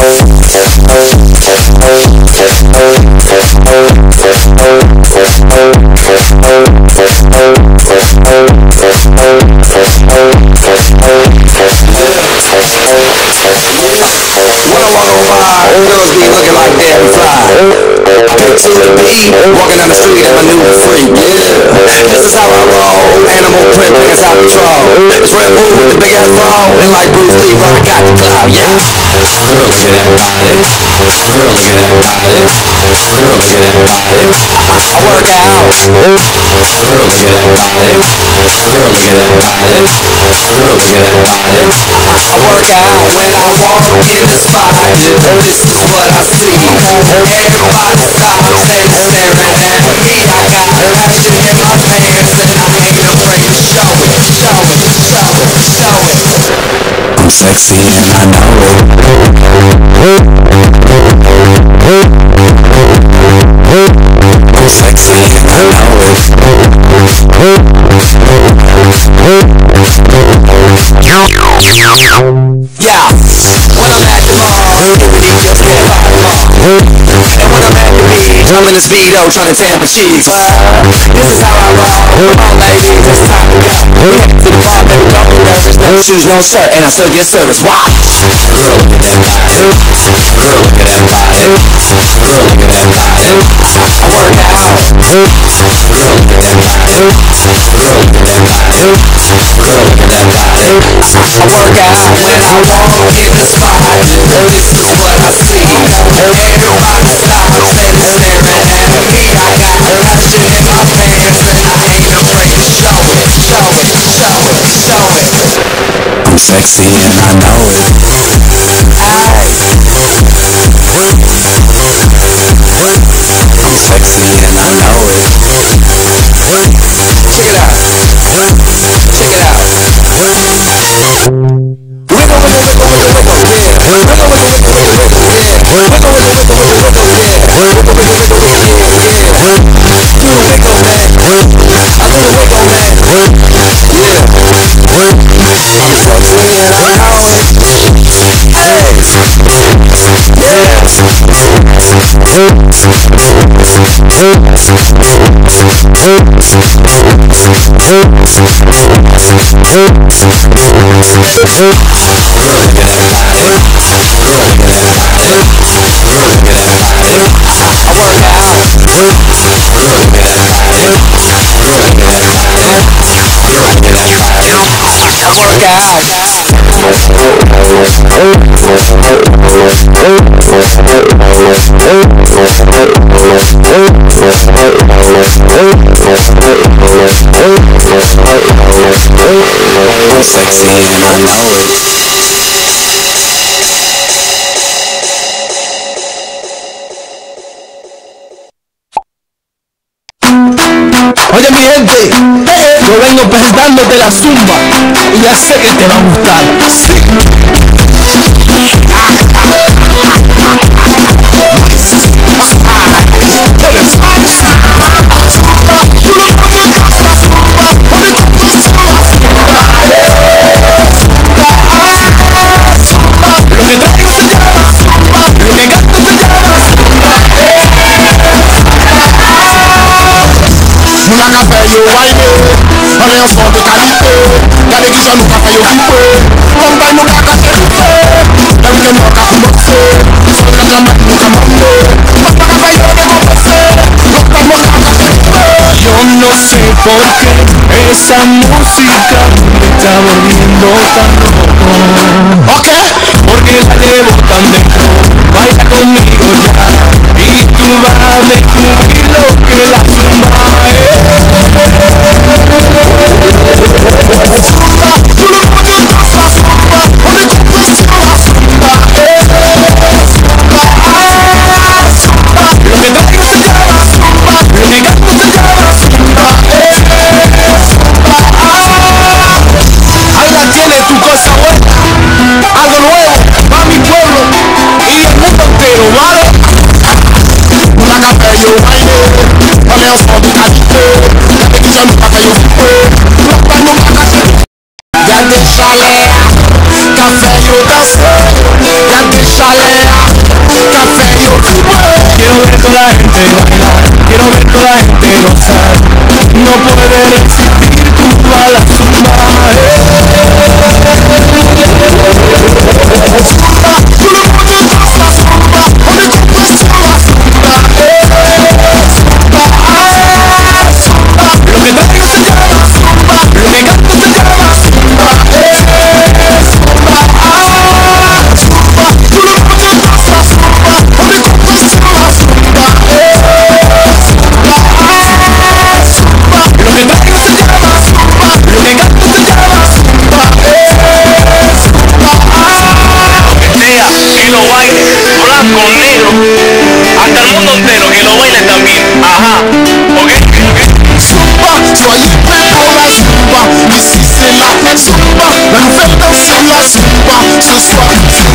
Walking down the street, I'm a new freak, yeah. This is how I roll, animal print, man's out of control. It's Red Bull with the big ass ball, and like Bruce Lee, I got the clout, yeah. Girl, look at that body. Girl, look at that body. Girl, look at that body. I work out. Girl, look at that body. Girl, look at that body. Girl, look at that body. I work out when I walk in the spot. This is what I see. Everybody stops and staring at me. I got that shit in my pants and I ain't gonna break it. Show it, show it, show it, show it. I'm sexy and I know it. I'm sexy and I know it. Yeah, when I'm at the mall, everybody just can't buy the mall. And when I'm at the beach, I'm in a Speedo trying to tan my cheeks. This is how I roll, come on ladies, it's time to go. We head to the bar, baby, don't be nervous. No shoes, no shirt, and I still get service. Why? Girl, look at that body. Girl, look at that body. Girl, look at that body. I work out. Girl, look at that body. Girl, look at that body. Girl, look at that body. I work out when I walk in the spot. This is what I see. Everybody stops and staring at me. I got that shit in my pants and I ain't gonna break it. Show it, show it, show it, show it. I'm sexy and I know it. I'm sexy and I know it. Check it out. Check it out. Wiggle, wiggle, wiggle, wiggle, wiggle, yeah. Wiggle, wiggle, wiggle, wiggle, wiggle, yeah. Wiggle, wiggle, wiggle, wiggle, wiggle, yeah. Wiggle, wiggle, wiggle, wiggle, yeah. Do the wiggle back. I do the wiggle back. Yeah. I'm sexy and I know it. Hey. I'm sexy and I know it. Oye mi gente, yo vengo presentándote la zumba y ya sé que te va a gustar. Sí. You white, and your body can eat it. That is your look after your people. Come down, look at the people. Then we can walk out and box it. So that I'm not looking at me. But back up, I don't know what to say. Look at my hands, I can't. Yo no sé por qué esa música me está volviendo tan loco. ¿Ok? Porque la llevo tan dentro. Baila conmigo ya. Y tú vas a descubrir lo que la zumba es. Algo nuevo. baile blanco, negro, hasta el mundo entero que lo baile también. Ajá, ok. Zumba, yo ahí pego la zumba, y si se la zumba, la infecta se la zumba, se suave.